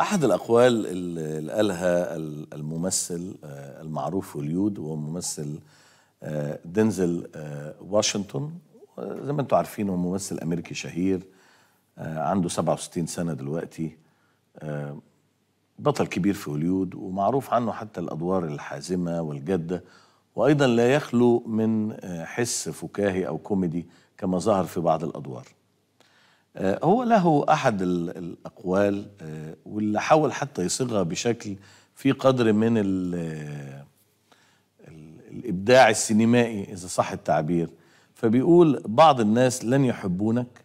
أحد الأقوال اللي قالها الممثل المعروف هوليود وممثل دينزل واشنطن، زي ما انتم عارفين هو ممثل أمريكي شهير، عنده 67 سنة دلوقتي، بطل كبير في هوليود ومعروف عنه حتى الأدوار الحازمة والجادة، وأيضا لا يخلو من حس فكاهي أو كوميدي كما ظهر في بعض الأدوار. هو له أحد الأقوال واللي حاول حتى يصيغها بشكل في قدر من الإبداع السينمائي إذا صح التعبير، فبيقول: بعض الناس لن يحبونك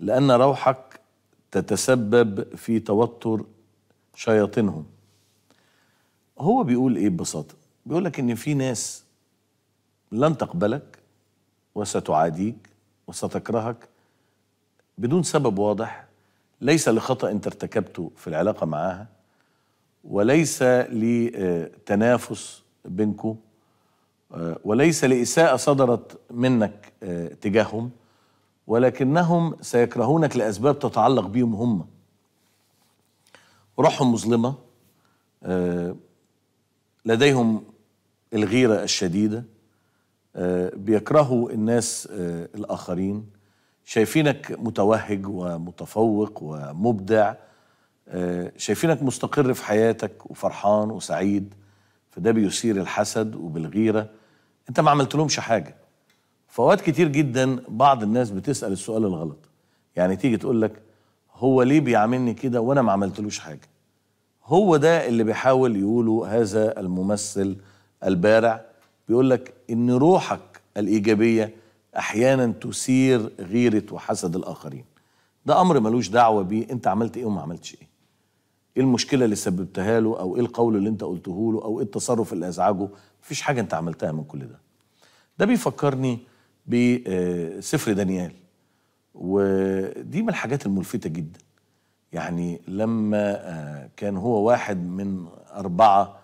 لأن روحك تتسبب في توتر شياطينهم. هو بيقول إيه ببساطة؟ بيقول لك إن في ناس لن تقبلك وستعاديك وستكرهك بدون سبب واضح، ليس لخطأ أنت ارتكبته في العلاقة معاها وليس لتنافس بينكم وليس لإساءة صدرت منك تجاههم، ولكنهم سيكرهونك لأسباب تتعلق بهم هم، روحهم مظلمة، لديهم الغيرة الشديدة، بيكرهوا الناس الآخرين، شايفينك متوهج ومتفوق ومبدع، شايفينك مستقر في حياتك وفرحان وسعيد، فده بيثير الحسد وبالغيرة، انت ما عملت لهمش حاجة. فوقات كتير جدا بعض الناس بتسأل السؤال الغلط، يعني تيجي تقول لك هو ليه بيعاملني كده وانا ما عملتلوش حاجة؟ هو ده اللي بيحاول يقوله هذا الممثل البارع، بيقول لك ان روحك الإيجابية أحيانا تثير غيرة وحسد الآخرين، ده أمر ملوش دعوة بيه أنت عملت إيه وما عملتش إيه، إيه المشكلة اللي سببتها له أو إيه القول اللي أنت قلته له أو إيه التصرف اللي أزعجه، مفيش حاجة أنت عملتها من كل ده. ده بيفكرني بسفر دانيال، ودي من الحاجات الملفتة جدا، يعني لما كان هو واحد من 4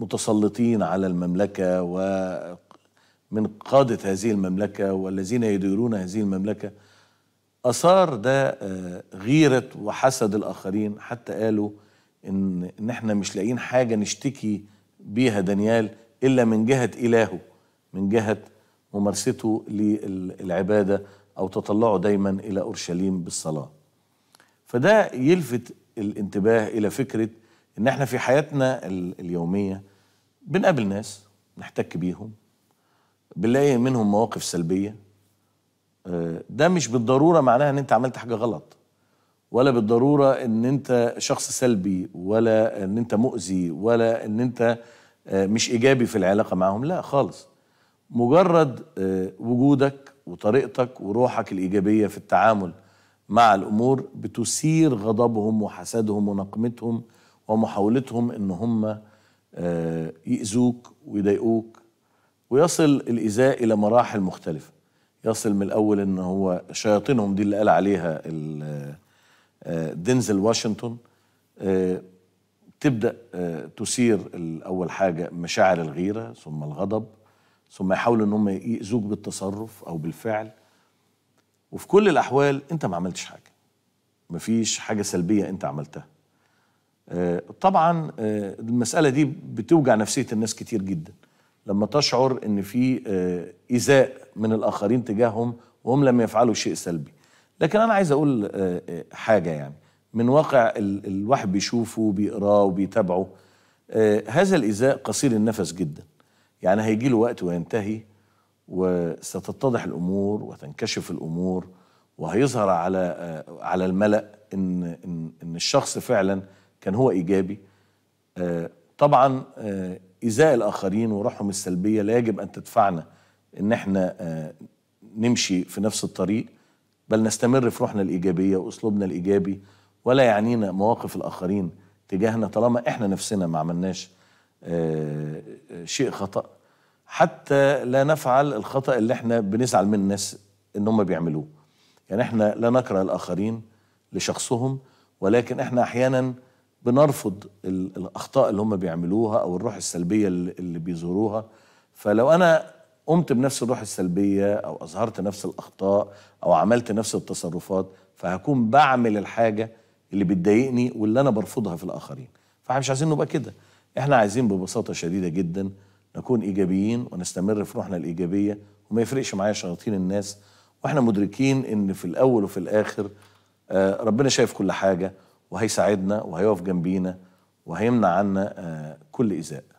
متسلطين على المملكة و من قادة هذه المملكة والذين يديرون هذه المملكة، أثار ده غيرة وحسد الآخرين، حتى قالوا إن إحنا مش لاقيين حاجة نشتكي بيها دانيال إلا من جهة إلهه، من جهة ممارسته للعبادة أو تطلعه دايما إلى أورشليم بالصلاة. فده يلفت الانتباه إلى فكرة إن إحنا في حياتنا اليومية بنقابل ناس نحتك بيهم، بنلاقي منهم مواقف سلبية، ده مش بالضرورة معناها ان انت عملت حاجة غلط، ولا بالضرورة ان انت شخص سلبي ولا ان انت مؤذي ولا ان انت مش ايجابي في العلاقة معهم، لا خالص، مجرد وجودك وطريقتك وروحك الإيجابية في التعامل مع الأمور بتثير غضبهم وحسدهم ونقمتهم ومحاولتهم ان هم يؤذوك ويضايقوك، ويصل الإيذاء إلى مراحل مختلفة، يصل من الأول إن هو شياطينهم دي اللي قال عليها دينزل واشنطن تبدأ تثير أول حاجة مشاعر الغيرة، ثم الغضب، ثم يحاولوا إن هم يؤذوك بالتصرف أو بالفعل، وفي كل الأحوال أنت ما عملتش حاجة، مفيش حاجة سلبية أنت عملتها. طبعا المسألة دي بتوجع نفسية الناس كتير جدا لما تشعر إن في إيذاء من الآخرين تجاههم وهم لم يفعلوا شيء سلبي. لكن أنا عايز أقول حاجة، يعني من واقع الواحد بيشوفه وبيقراه وبيتابعه، هذا الإيذاء قصير النفس جدا، يعني هيجي له وقت وينتهي، وستتضح الأمور وتنكشف الأمور، وهيظهر على الملأ إن الشخص فعلا كان هو إيجابي. طبعا إيذاء الآخرين وروحهم السلبية لا يجب أن تدفعنا إن احنا نمشي في نفس الطريق، بل نستمر في روحنا الإيجابية وأسلوبنا الإيجابي، ولا يعنينا مواقف الآخرين تجاهنا طالما احنا نفسنا ما عملناش شيء خطأ، حتى لا نفعل الخطأ اللي احنا بنزعل من الناس إن هم بيعملوه. يعني احنا لا نكره الآخرين لشخصهم، ولكن احنا أحيانا بنرفض الأخطاء اللي هم بيعملوها أو الروح السلبية اللي بيظهروها. فلو أنا قمت بنفس الروح السلبية أو أظهرت نفس الأخطاء أو عملت نفس التصرفات، فهكون بعمل الحاجة اللي بتضايقني واللي أنا برفضها في الآخرين. فاحنا مش عايزين نبقى كده، احنا عايزين ببساطة شديدة جدا نكون إيجابيين ونستمر في روحنا الإيجابية، وما يفرقش معايا شياطين الناس، واحنا مدركين إن في الأول وفي الآخر ربنا شايف كل حاجة، وهيساعدنا وهيقف جنبينا وهيمنع عنا كل إيذاء.